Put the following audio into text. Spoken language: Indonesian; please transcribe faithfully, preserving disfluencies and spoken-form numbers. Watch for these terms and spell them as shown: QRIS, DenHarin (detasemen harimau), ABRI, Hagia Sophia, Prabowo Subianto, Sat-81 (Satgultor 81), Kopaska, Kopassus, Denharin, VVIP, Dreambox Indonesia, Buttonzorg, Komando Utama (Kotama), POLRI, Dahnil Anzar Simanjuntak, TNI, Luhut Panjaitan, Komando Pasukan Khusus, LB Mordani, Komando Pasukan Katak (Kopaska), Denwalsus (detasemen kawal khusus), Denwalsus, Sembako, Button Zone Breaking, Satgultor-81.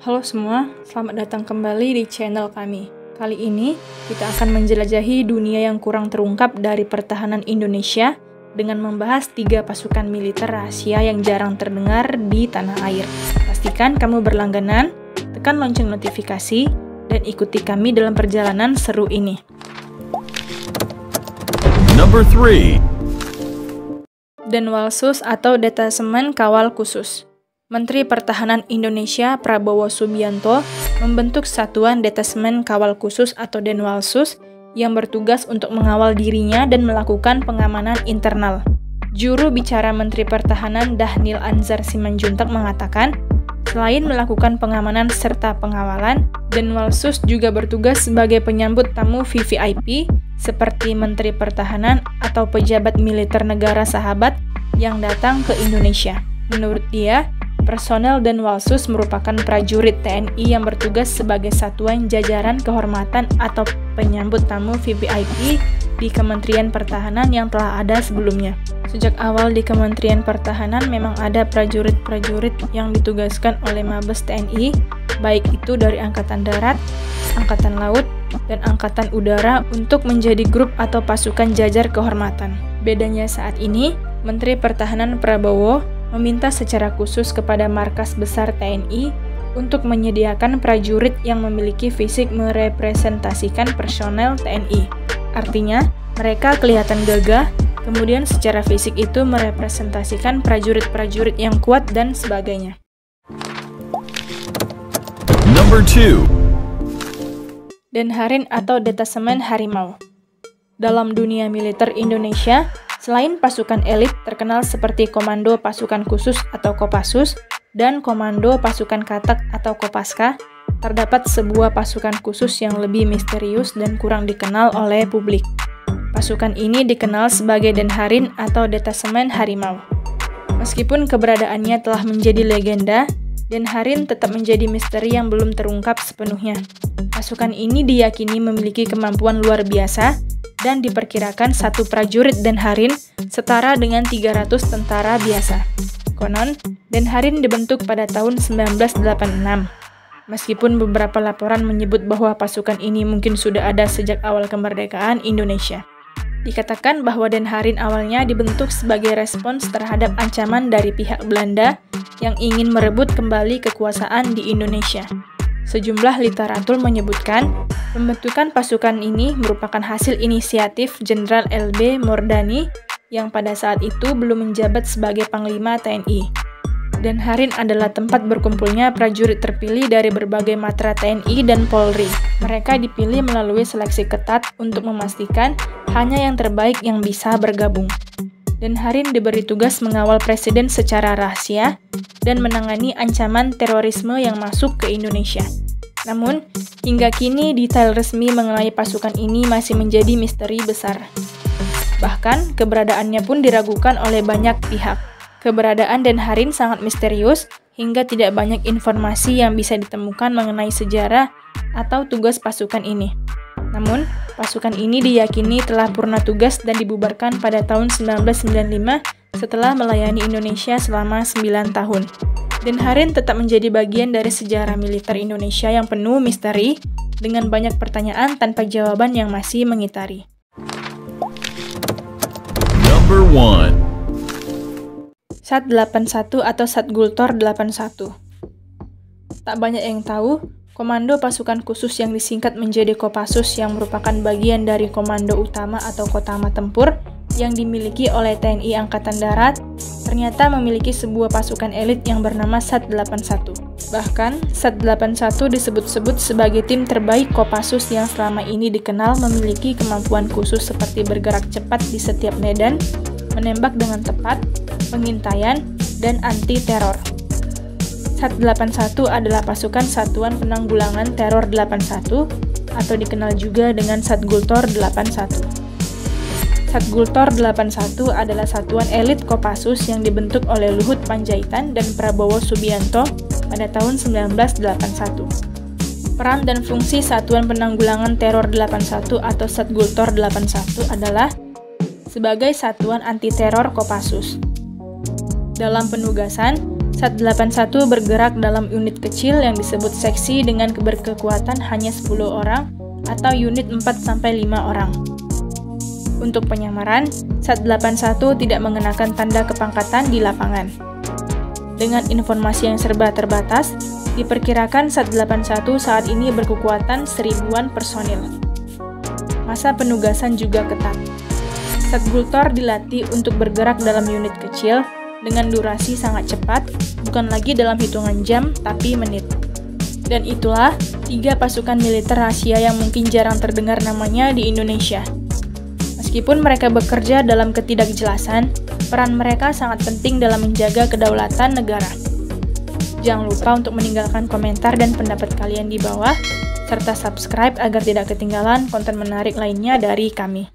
Halo semua, selamat datang kembali di channel kami. Kali ini, kita akan menjelajahi dunia yang kurang terungkap dari pertahanan Indonesia dengan membahas tiga pasukan militer rahasia yang jarang terdengar di tanah air. Pastikan kamu berlangganan, tekan lonceng notifikasi, dan ikuti kami dalam perjalanan seru ini. Number three. Denwalsus atau Detasemen Kawal Khusus. Menteri Pertahanan Indonesia Prabowo Subianto membentuk Satuan Detasemen Kawal Khusus atau Denwalsus yang bertugas untuk mengawal dirinya dan melakukan pengamanan internal. Juru bicara Menteri Pertahanan Dahnil Anzar Simanjuntak mengatakan, selain melakukan pengamanan serta pengawalan, Denwalsus juga bertugas sebagai penyambut tamu V V I P seperti Menteri Pertahanan atau pejabat militer negara sahabat yang datang ke Indonesia. Menurut dia, personel Denwalsus merupakan prajurit T N I yang bertugas sebagai satuan jajaran kehormatan atau penyambut tamu V V I P di Kementerian Pertahanan yang telah ada sebelumnya. Sejak awal di Kementerian Pertahanan memang ada prajurit-prajurit yang ditugaskan oleh Mabes T N I, baik itu dari Angkatan Darat, Angkatan Laut, dan Angkatan Udara untuk menjadi grup atau pasukan jajar kehormatan. Bedanya saat ini, Menteri Pertahanan Prabowo meminta secara khusus kepada markas besar T N I untuk menyediakan prajurit yang memiliki fisik merepresentasikan personel T N I. Artinya, mereka kelihatan gagah, kemudian secara fisik itu merepresentasikan prajurit-prajurit yang kuat dan sebagainya. Number two. Denharin atau Detasemen Harimau. Dalam dunia militer Indonesia, selain pasukan elit terkenal seperti Komando Pasukan Khusus atau Kopassus dan Komando Pasukan Katak atau Kopaska, terdapat sebuah pasukan khusus yang lebih misterius dan kurang dikenal oleh publik. Pasukan ini dikenal sebagai Denharin atau Detasemen Harimau. Meskipun keberadaannya telah menjadi legenda, Denharin tetap menjadi misteri yang belum terungkap sepenuhnya. Pasukan ini diyakini memiliki kemampuan luar biasa, dan diperkirakan satu prajurit Denharin setara dengan tiga ratus tentara biasa. Konon, Denharin dibentuk pada tahun seribu sembilan ratus delapan puluh enam. Meskipun beberapa laporan menyebut bahwa pasukan ini mungkin sudah ada sejak awal kemerdekaan Indonesia. Dikatakan bahwa Denharin awalnya dibentuk sebagai respons terhadap ancaman dari pihak Belanda yang ingin merebut kembali kekuasaan di Indonesia. Sejumlah literatur menyebutkan, pembentukan pasukan ini merupakan hasil inisiatif Jenderal L B Mordani yang pada saat itu belum menjabat sebagai Panglima T N I. Denharin adalah tempat berkumpulnya prajurit terpilih dari berbagai matra T N I dan POLRI. Mereka dipilih melalui seleksi ketat untuk memastikan hanya yang terbaik yang bisa bergabung. Denharin diberi tugas mengawal presiden secara rahasia dan menangani ancaman terorisme yang masuk ke Indonesia. Namun, hingga kini detail resmi mengenai pasukan ini masih menjadi misteri besar. Bahkan, keberadaannya pun diragukan oleh banyak pihak. Keberadaan Denharin sangat misterius hingga tidak banyak informasi yang bisa ditemukan mengenai sejarah atau tugas pasukan ini. Namun, pasukan ini diyakini telah purna tugas dan dibubarkan pada tahun seribu sembilan ratus sembilan puluh lima setelah melayani Indonesia selama sembilan tahun. Denharin tetap menjadi bagian dari sejarah militer Indonesia yang penuh misteri, dengan banyak pertanyaan tanpa jawaban yang masih mengitari. Number one. Sat delapan puluh satu atau Satgultor delapan puluh satu. Tak banyak yang tahu, Komando Pasukan Khusus yang disingkat menjadi Kopassus yang merupakan bagian dari Komando Utama atau Kotama Tempur yang dimiliki oleh T N I Angkatan Darat ternyata memiliki sebuah pasukan elit yang bernama Sat delapan puluh satu. Bahkan, Sat delapan puluh satu disebut-sebut sebagai tim terbaik Kopassus yang selama ini dikenal memiliki kemampuan khusus seperti bergerak cepat di setiap medan, menembak dengan tepat, pengintaian, dan anti-teror. Sat delapan puluh satu adalah pasukan Satuan Penanggulangan Teror delapan puluh satu atau dikenal juga dengan Satgultor delapan puluh satu. Satgultor delapan puluh satu adalah satuan elit Kopassus yang dibentuk oleh Luhut Panjaitan dan Prabowo Subianto pada tahun seribu sembilan ratus delapan puluh satu. Peran dan fungsi Satuan Penanggulangan Teror delapan puluh satu atau Satgultor delapan puluh satu adalah sebagai satuan anti teror Kopassus. Dalam penugasan, Sat delapan puluh satu bergerak dalam unit kecil yang disebut seksi dengan berkekuatan hanya sepuluh orang atau unit empat sampai lima orang. Untuk penyamaran, Sat delapan puluh satu tidak mengenakan tanda kepangkatan di lapangan. Dengan informasi yang serba terbatas, diperkirakan Sat delapan puluh satu saat ini berkekuatan seribuan personil. Masa penugasan juga ketat. Satgultor dilatih untuk bergerak dalam unit kecil dengan durasi sangat cepat, bukan lagi dalam hitungan jam, tapi menit. Dan itulah tiga pasukan militer rahasia yang mungkin jarang terdengar namanya di Indonesia. Meskipun mereka bekerja dalam ketidakjelasan, peran mereka sangat penting dalam menjaga kedaulatan negara. Jangan lupa untuk meninggalkan komentar dan pendapat kalian di bawah, serta subscribe agar tidak ketinggalan konten menarik lainnya dari kami.